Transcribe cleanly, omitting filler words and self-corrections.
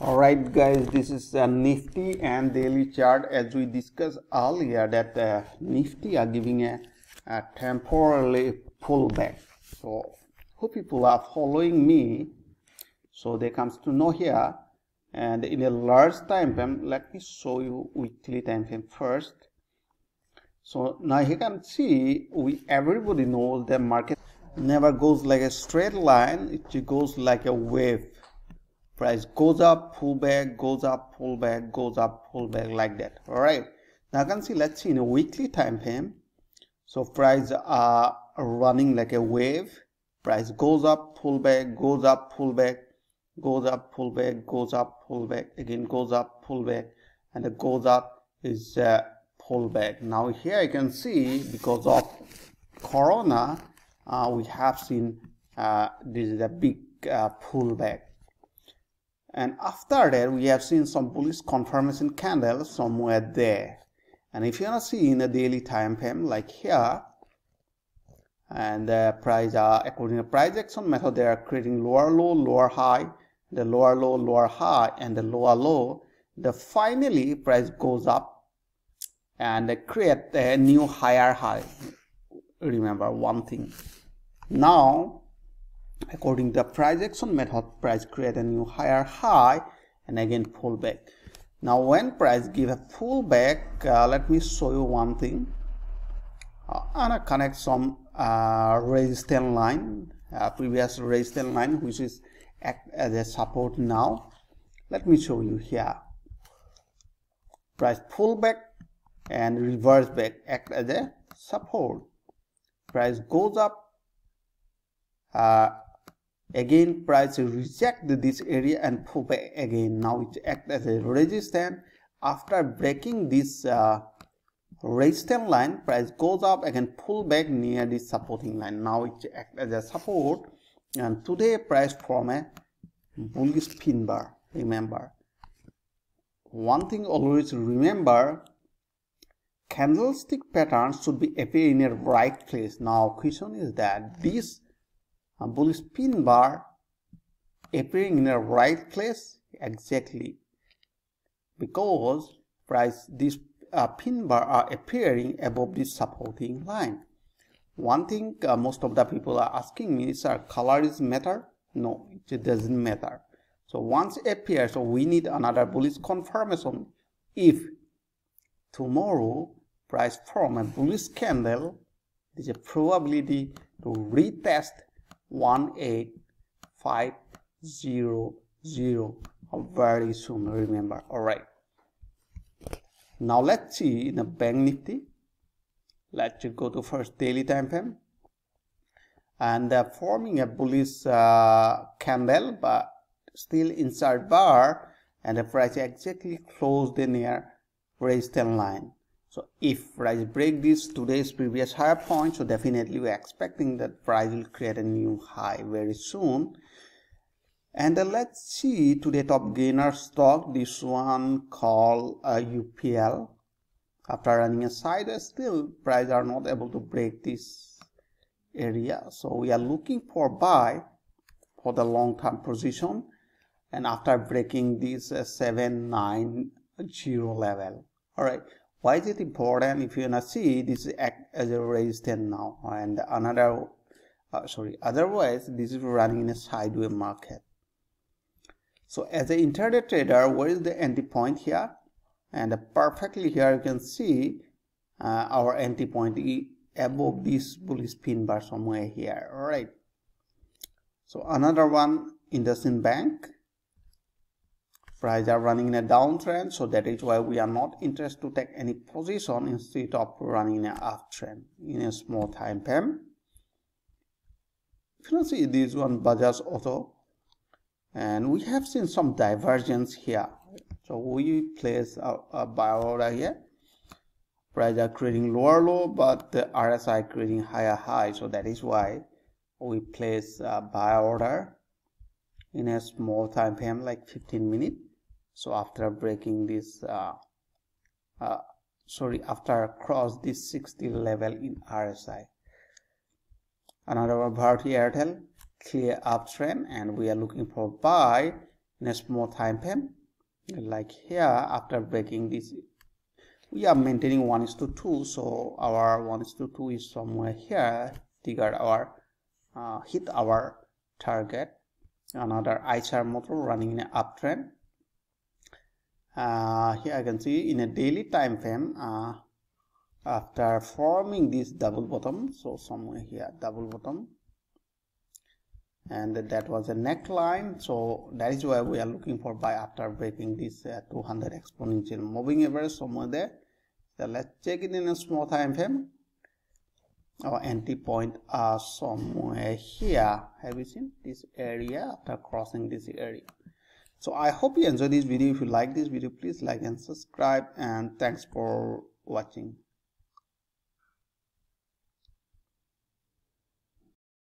Alright guys, this is Nifty and daily chart. As we discussed earlier that Nifty are giving a temporarily pullback. So who people are following me, so they comes to know here, and in a large time frame, let me show you weekly time frame first. So now you can see everybody knows the market never goes like a straight line, it goes like a wave. Price goes up, pull back, goes up, pull back, goes up, pull back, like that. All right, now you can see, let's see in a weekly time frame. So price are running like a wave. Price goes up, pull back, goes up, pull back, goes up, pull back, goes up, pull back, again goes up, pull back, and it goes up is pull back. Now here you can see, because of Corona, we have seen this is a big pullback, and after that we have seen some bullish confirmation candle somewhere there. And if you want to see in a daily time frame like here, and the price are according to price action method, they are creating lower low, lower high, the lower low, lower high, and the lower low. The finally price goes up and they create a new higher high. Remember one thing, now according to the price action method, price create a new higher high and again pull back. Now when price give a pullback, let me show you one thing. And I connect some resistance line, previous resistance line, which is act as a support. Now let me show you here, price pull back and reverse back, act as a support. Price goes up, again price reject this area and pull back again. Now it acts as a resistance. After breaking this resistance line, price goes up, again pull back near this supporting line. Now it acts as a support, and today price form a bullish pin bar. Remember one thing, always remember, candlestick patterns should be appear in a right place. Now question is that this bullish pin bar appearing in a right place exactly, because price this pin bar are appearing above this supporting line. One thing most of the people are asking me, sir, color is matter? No, it doesn't matter. So once appears, so we need another bullish confirmation. If tomorrow price form a bullish candle, there's a probability to retest 18500 very soon, remember. All right, now let's see in the Bank Nifty. Let's go to first daily time frame, and forming a bullish candle, but still inside bar, and the price exactly closed near resistance line. So if price break this today's previous higher point, so definitely we are expecting that price will create a new high very soon. And let's see today top gainer stock, this one called UPL. After running a sideways, still price are not able to break this area, so we are looking for buy for the long-term position. And after breaking this 790 level. All right, why is it important? If you wanna see, this act as a resistance now, and another otherwise this is running in a sideways market. So as an intraday trader, where is the entry point here? And perfectly here you can see our entry point above this bullish pin bar somewhere here. All right, so another one in the Sin Bank. Price are running in a downtrend, so that is why we are not interested to take any position instead of running in an uptrend in a small time frame. If you can see this one, Bajaj Auto, and we have seen some divergence here. So we place a buy order here. Price are creating lower low, but the RSI creating higher high, so that is why we place a buy order in a small time frame like 15 minutes. So after breaking this after cross this 60 level in RSI. Another Bharti Airtel, clear uptrend, and we are looking for buy next more time frame, like here after breaking this we are maintaining 1:2, so our 1:2 is somewhere here, trigger our hit our target. Another ICR motor running in an uptrend. Here I can see in a daily time frame, after forming this double bottom, so somewhere here double bottom, and that was a neckline. So that is why we are looking for buy after breaking this 200 exponential moving average somewhere there. So let's check it in a small time frame. Our entry point are somewhere here. Have you seen this area after crossing this area? So I hope you enjoyed this video. If you like this video, please like and subscribe, and thanks for watching.